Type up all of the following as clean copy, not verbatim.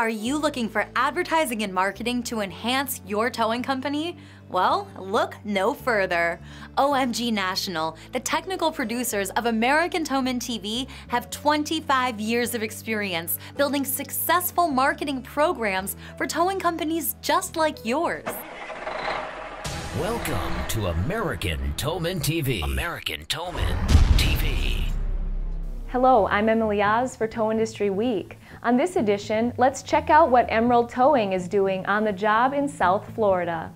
Are you looking for advertising and marketing to enhance your towing company? Well, look no further. OMG National, the technical producers of American Towman TV, have 25 years of experience building successful marketing programs for towing companies just like yours. Welcome to American Towman TV. American Towman TV. Hello, I'm Emily Oz for Tow Industry Week. On this edition, let's check out what Emerald Towing is doing on the job in South Florida.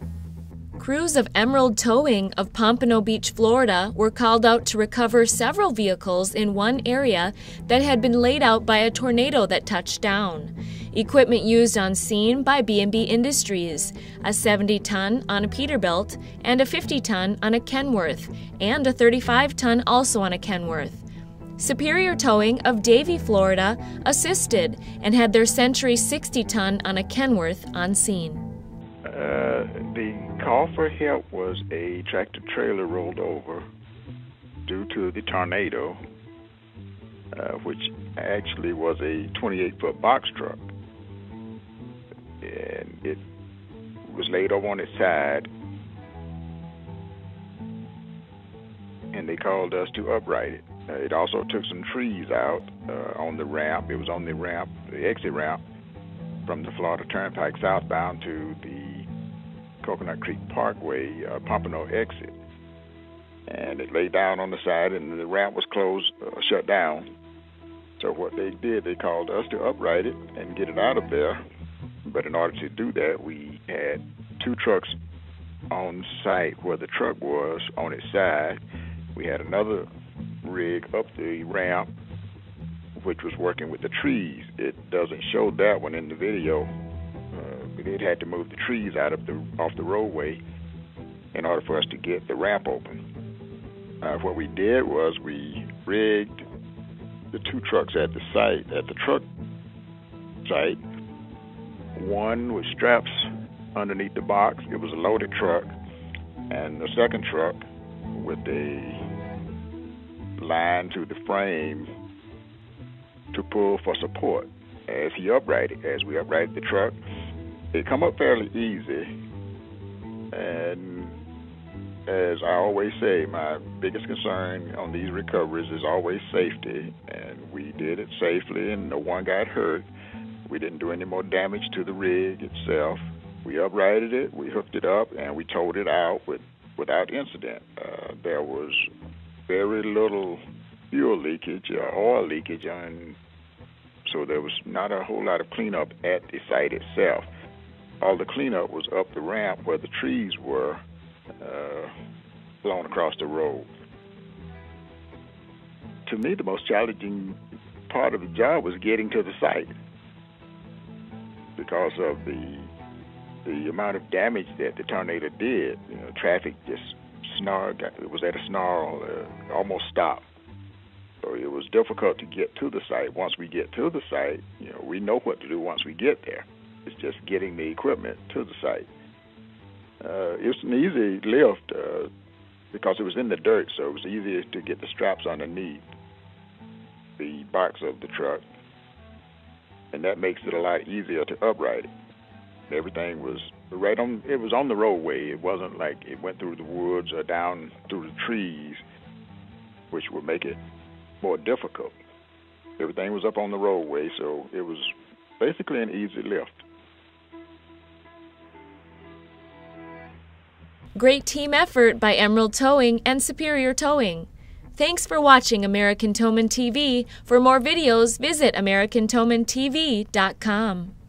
Crews of Emerald Towing of Pompano Beach, Florida were called out to recover several vehicles in one area that had been laid out by a tornado that touched down. Equipment used on scene by B&B Industries, a 70-ton on a Peterbilt and a 50-ton on a Kenworth, and a 35-ton also on a Kenworth. Superior Towing of Davie, Florida assisted and had their Century 60-ton on a Kenworth on scene. The call for help was a tractor trailer rolled over due to the tornado, which actually was a 28-foot box truck. And it was laid over on its side, and they called us to upright it. It also took some trees out on the ramp. It was on the ramp, the exit ramp, from the Florida Turnpike southbound to the Coconut Creek Parkway Pompano exit. And it lay down on the side, and the ramp was closed, shut down. So what they did, they called us to upright it and get it out of there. But in order to do that, we had two trucks on site where the truck was on its side. We had another rig up the ramp, which was working with the trees. It doesn't show that one in the video. It had to move the trees out of off the roadway in order for us to get the ramp open. What we did was we rigged the two trucks at the site, at the truck site. One with straps underneath the box. It was a loaded truck, and the second truck with a line to the frame to pull for support. As we uprighted the truck, it come up fairly easy. And as I always say, my biggest concern on these recoveries is always safety, and we did it safely, and no one got hurt. We didn't do any more damage to the rig itself. We uprighted it, we hooked it up, and we towed it out without incident. There was very little fuel leakage or oil leakage, and so there was not a whole lot of cleanup at the site itself. All the cleanup was up the ramp where the trees were blown across the road. To me, the most challenging part of the job was getting to the site because of the amount of damage that the tornado did. You know, traffic just snarled. It was at a snarl, almost stopped. So it was difficult to get to the site. Once we get to the site, you know, we know what to do once we get there. It's just getting the equipment to the site. It's an easy lift because it was in the dirt, so it was easier to get the straps underneath the box of the truck, and that makes it a lot easier to upright it. Everything was right on. It was on the roadway. It wasn't like it went through the woods or down through the trees, which would make it more difficult. Everything was up on the roadway, so it was basically an easy lift. Great team effort by Emerald Towing and Superior Towing. Thanks for watching American Towman TV. For more videos, visit AmericanTowmanTV.com.